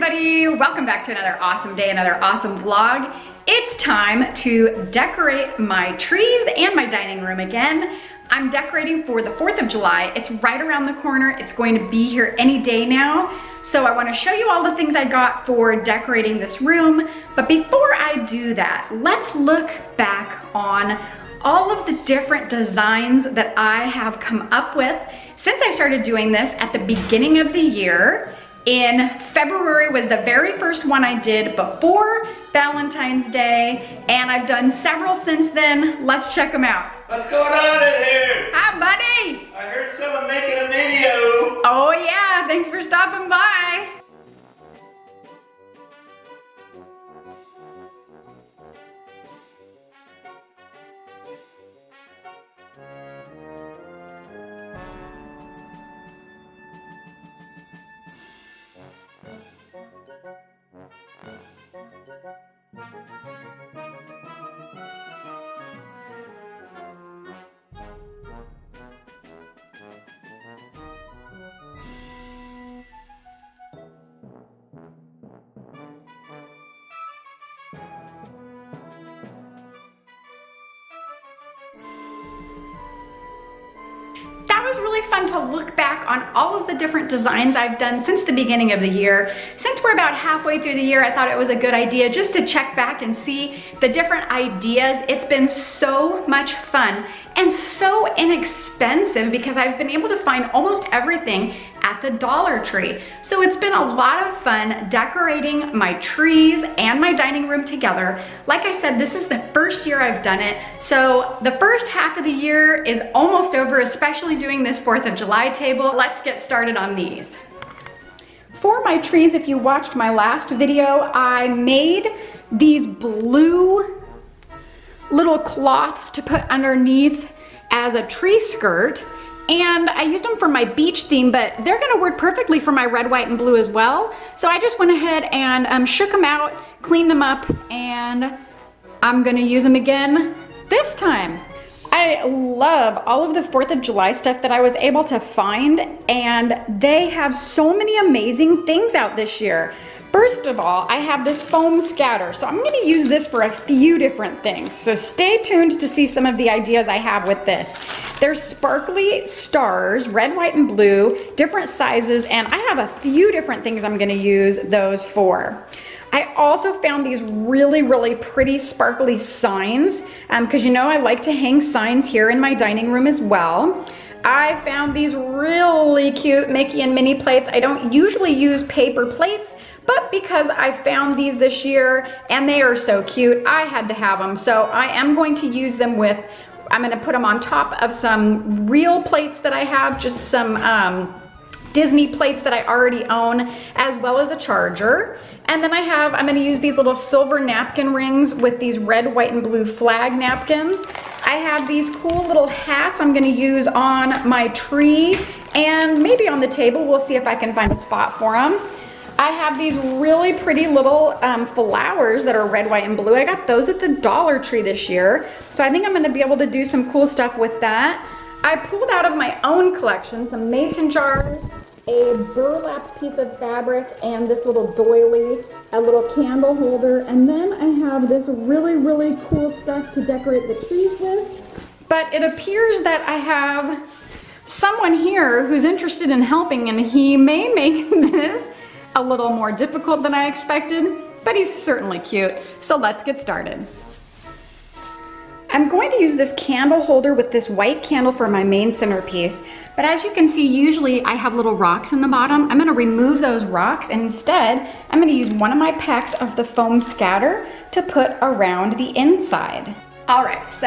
everybody, welcome back to another awesome day, another awesome vlog. It's time to decorate my trees and my dining room again. I'm decorating for the 4th of July. It's right around the corner. It's going to be here any day now. So I want to show you all the things I got for decorating this room. But before I do that, let's look back on all of the different designs that I have come up with since I started doing this at the beginning of the year. In February was the very first one I did before Valentine's Day, and I've done several since then. Let's check them out. What's going on in here? Hi, buddy. I heard someone making a video. Oh yeah, thanks for stopping by. Fun to look back on all of the different designs I've done since the beginning of the year. Since we're about halfway through the year, I thought it was a good idea just to check back and see the different ideas. It's been so much fun and so inexpensive because I've been able to find almost everything at the Dollar Tree. So it's been a lot of fun decorating my trees and my dining room together. Like I said, this is the first year I've done it. So the first half of the year is almost over, especially doing this 4th of July table. Let's get started on these. For my trees, if you watched my last video, I made these blue little cloths to put underneath as a tree skirt. And I used them for my beach theme, but they're gonna work perfectly for my red, white, and blue as well. So I just went ahead and shook them out, cleaned them up, and I'm gonna use them again this time. I love all of the 4th of July stuff that I was able to find, and they have so many amazing things out this year. First of all, I have this foam scatter, so I'm gonna use this for a few different things. So stay tuned to see some of the ideas I have with this. There's sparkly stars, red, white, and blue, different sizes, and I have a few different things I'm gonna use those for. I also found these really, really pretty sparkly signs, because you know I like to hang signs here in my dining room as well. I found these really cute Mickey and Minnie plates. I don't usually use paper plates, but because I found these this year and they are so cute, I had to have them. So I am going to use them with, I'm gonna put them on top of some real plates that I have, just some Disney plates that I already own, as well as a charger. And then I have, I'm gonna use these little silver napkin rings with these red, white, and blue flag napkins. I have these cool little hats I'm gonna use on my tree and maybe on the table. We'll see if I can find a spot for them. I have these really pretty little flowers that are red, white, and blue. I got those at the Dollar Tree this year. So I think I'm gonna be able to do some cool stuff with that. I pulled out of my own collection some mason jars, a burlap piece of fabric, and this little doily, a little candle holder, and then I have this really, really cool stuff to decorate the trees with. But it appears that I have someone here who's interested in helping, and he may make this a little more difficult than I expected, but he's certainly cute. So let's get started. I'm going to use this candle holder with this white candle for my main centerpiece. But as you can see, usually I have little rocks in the bottom. I'm gonna remove those rocks, and instead, I'm gonna use one of my packs of the foam scatter to put around the inside. All right, so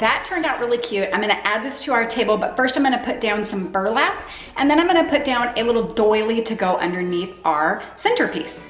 that turned out really cute. I'm gonna add this to our table, but first I'm gonna put down some burlap, and then I'm gonna put down a little doily to go underneath our centerpiece.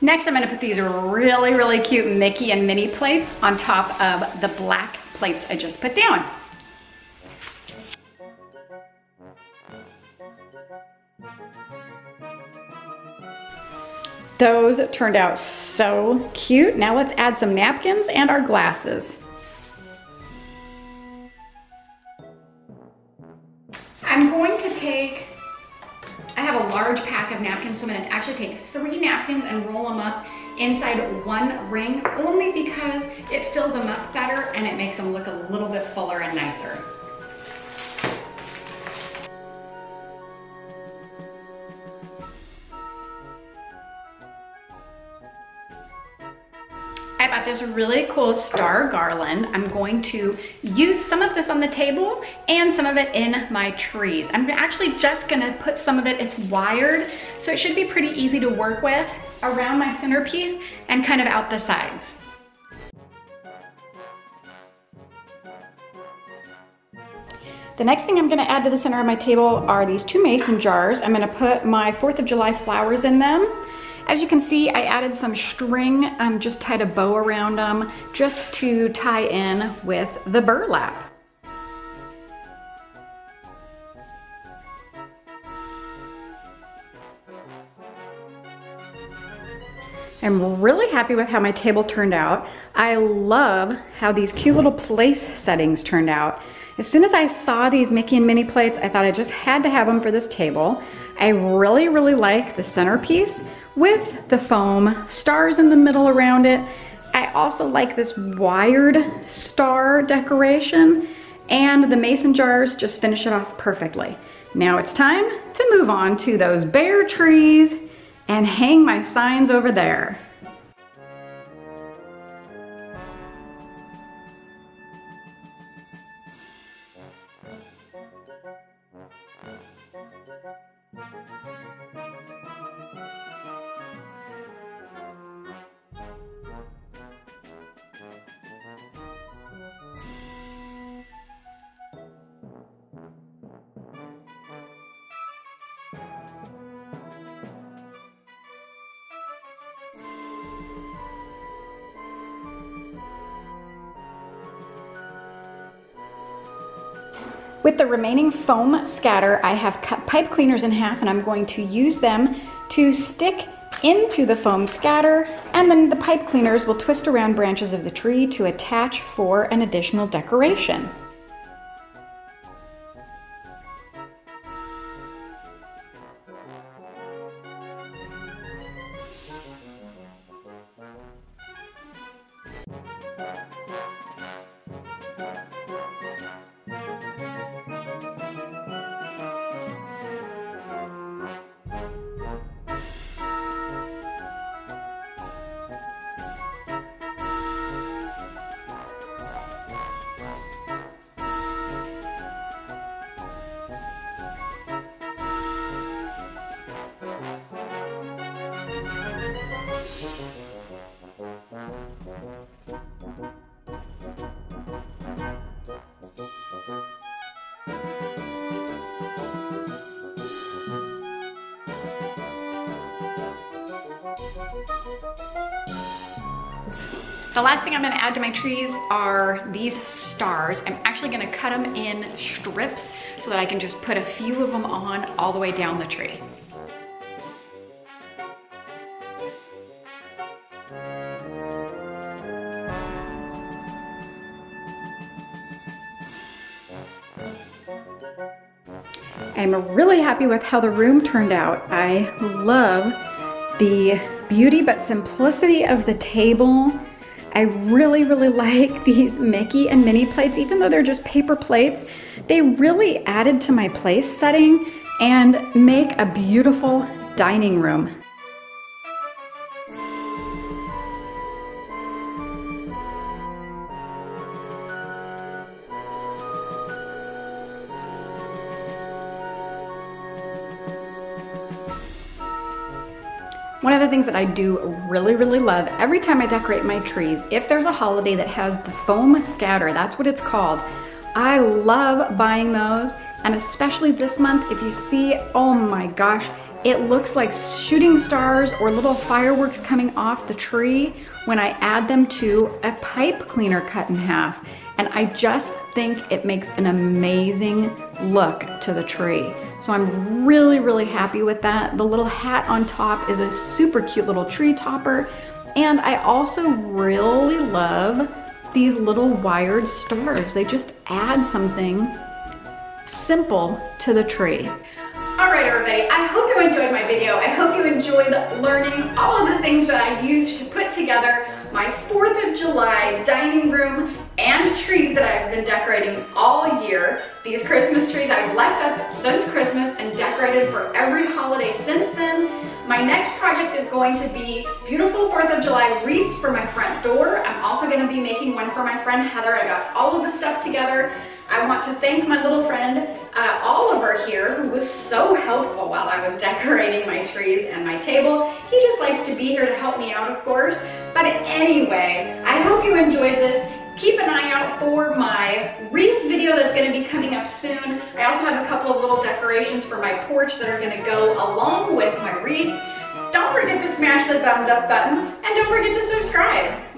Next, I'm gonna put these really, really cute Mickey and Minnie plates on top of the black plates I just put down. Those turned out so cute. Now let's add some napkins and our glasses. I'm going to take, I have a large pack of napkins, so I'm gonna actually take 3 napkins and roll them up inside one ring, only because it fills them up better and it makes them look a little bit fuller and nicer. I bought this really cool star garland. I'm going to use some of this on the table and some of it in my trees. I'm actually just gonna put some of it, it's wired, so it should be pretty easy to work with around my centerpiece and kind of out the sides. The next thing I'm gonna add to the center of my table are these 2 mason jars. I'm gonna put my 4th of July flowers in them. As you can see, I added some string, just tied a bow around them, just to tie in with the burlap. I'm really happy with how my table turned out. I love how these cute little place settings turned out. As soon as I saw these Mickey and Minnie plates, I thought I just had to have them for this table. I really, really like the centerpiece with the foam stars in the middle around it. I also like this wired star decoration, and the mason jars just finish it off perfectly. Now it's time to move on to those bare trees and hang my signs over there. With the remaining foam scatter, I have cut pipe cleaners in half, and I'm going to use them to stick into the foam scatter, and then the pipe cleaners will twist around branches of the tree to attach for an additional decoration. The last thing I'm gonna add to my trees are these stars. I'm actually gonna cut them in strips so that I can just put a few of them on all the way down the tree. I'm really happy with how the room turned out. I love the beauty but simplicity of the table. I really, really like these Mickey and Minnie plates. Even though they're just paper plates, they really added to my place setting and make a beautiful dining room. One of the things that I do really, really love every time I decorate my trees, if there's a holiday that has the foam scatter, that's what it's called, I love buying those. And especially this month, if you see, oh my gosh, it looks like shooting stars or little fireworks coming off the tree when I add them to a pipe cleaner cut in half. And I just think it makes an amazing look to the tree. So I'm really, really happy with that. The little hat on top is a super cute little tree topper. And I also really love these little wired stars. They just add something simple to the tree. All right, everybody, I hope you enjoyed my video. I hope you enjoyed learning all of the things that I used to put together my 4th of July dining room and trees that I've been decorating all year. These Christmas trees I've left up since Christmas and decorated for every holiday since then. My next project is going to be beautiful 4th of July wreaths for my front door. I'm also gonna be making one for my friend Heather. I got all of the stuff together. I want to thank my little friend Oliver here, who was so helpful while I was decorating my trees and my table. He just likes to be here to help me out, of course. But anyway, I hope you enjoyed this. Keep an eye out for my wreath video that's going to be coming up soon. I also have a couple of little decorations for my porch that are going to go along with my wreath. Don't forget to smash the thumbs up button, and don't forget to subscribe.